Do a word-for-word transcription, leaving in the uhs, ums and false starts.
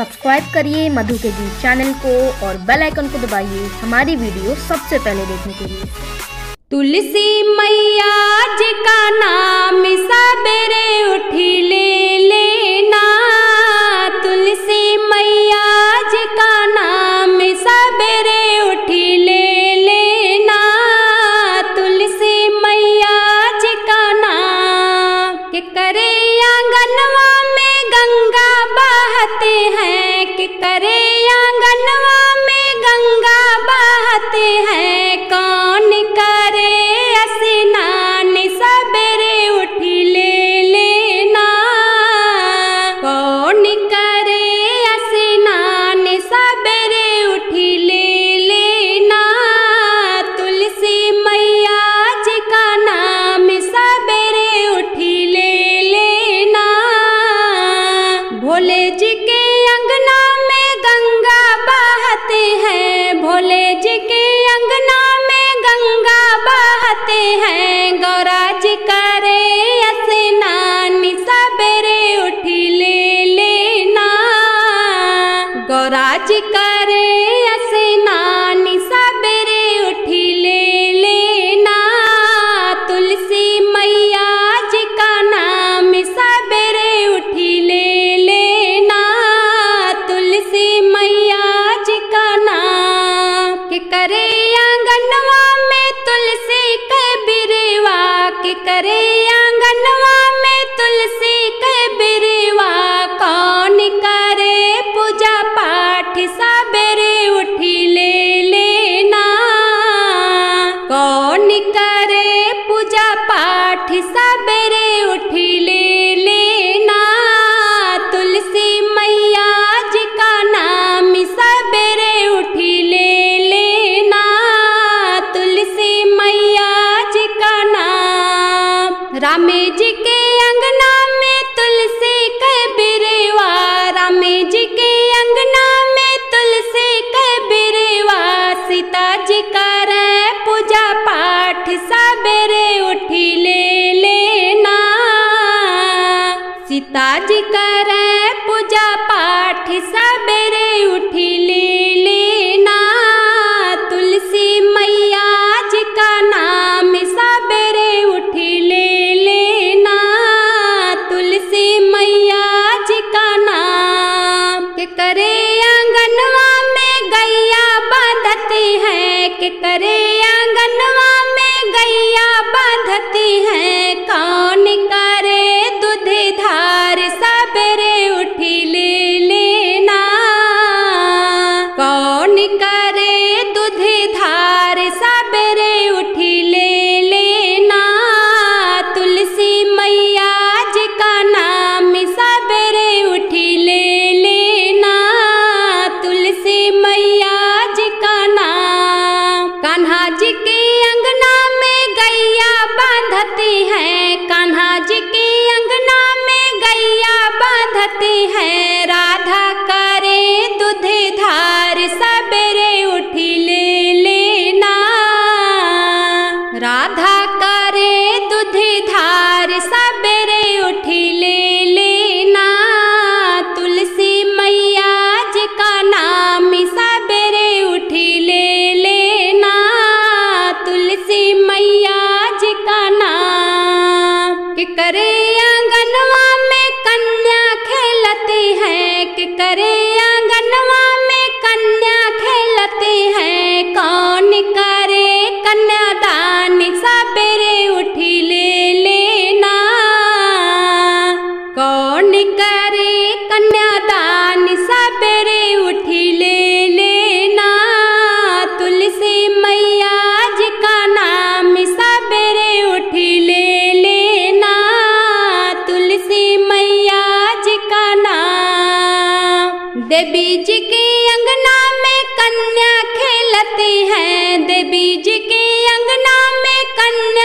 Subscribe करिए मधु के गीत चैनल को और बेल आइकन को दबाइए हमारी वीडियो सबसे पहले देखने के लिए। तुलसी मैया जी का नाम सबेरे उठी ले लेना, तुलसी मैया जी का नाम सबेरे उठी ले लेना, तुलसी मैया जी का नाम के करे आंगनवा में गंगा बहते हैं, के करे आंगनवा में गंगा बहते हैं, कौन करे स्नान सबेरे उठ ले लेना, कौन करे स्नान सबेरे उठ ले लेना, तुलसी मैया जी का नाम सबेरे उठ ले लेना, भोले जी के अंगना में गंगा बहते हैं, भोले जी के अंगना में गंगा बहते हैं, गौरा जी करे स्नान सबेरे उठ ले लेना, गौरा जी करे स्नान सबेरे उठ ले लेना, तुलसी मैया जी का नाम सबेरे उठ ले लेना, तुलसी मैया जी का नाम के करे आंगनवा में तुलसी के बिरवा, के करे आंगनवा में तुलसी के बिरवा, कौन करे पूजा पाठ सबेरे उठ ले लेना, कौन करे पूजा पाठ सबेरे उठ ले लेना, तुलसी मैया जी का नाम सबेरे उठ ले लेना, तुलसी मैया जी का नाम राम जी के अंगना में तुलसी के बिरवा, राम जी के अंगना में तुलसी के बिरवा, सीता जी करे पूजा पाठ सबेरे उठ ले लेना, सीता जी करे पूजा पाठ सबेरे उठ ले लेना, तुलसी मैया जी का नाम सबेरे उठ ले लेना, तुलसी मैया जी का नाम के करे आंगनवा में गैया बांधते हैं, के करे आंगनवा में गैया बांधते हैं, कौन करे दूध धार सबेरे उठ ले लेना, कौन करे दूध धार सबेरे उठ ले लेना, तुलसी मैया जी का नाम सबेरे उठ ले लेना, तुलसी मैया जी का नाम कान्हा जी के अंगना में गैया बांधते हैं, कान्हा जी के अंगना में गैया बांधते हैं, राधा करे दूध धार सबेरे उठ ले लेना, राधा करे दूध धार सबेरे उठ ले लेना, तुलसी मैया जी का नाम सबेरे उठ ले लेना, तुलसी मैया जी का नाम के करे आंगनवा में कन्या खेलते हैं, के करे आंगनवा में कन्या खेलते हैं, कौन करे कन्यादान सबेरे उठ ले लेना, कौन करे कन्यादान सबेरे उठ ले लेना, तुलसी मैया जी का नाम सबेरे उठ ले लेना, तुलसी मैया जी का नाम देवी जी के अंगना में कन्या खेलते हैं, देवी जी के अंगना में कन्या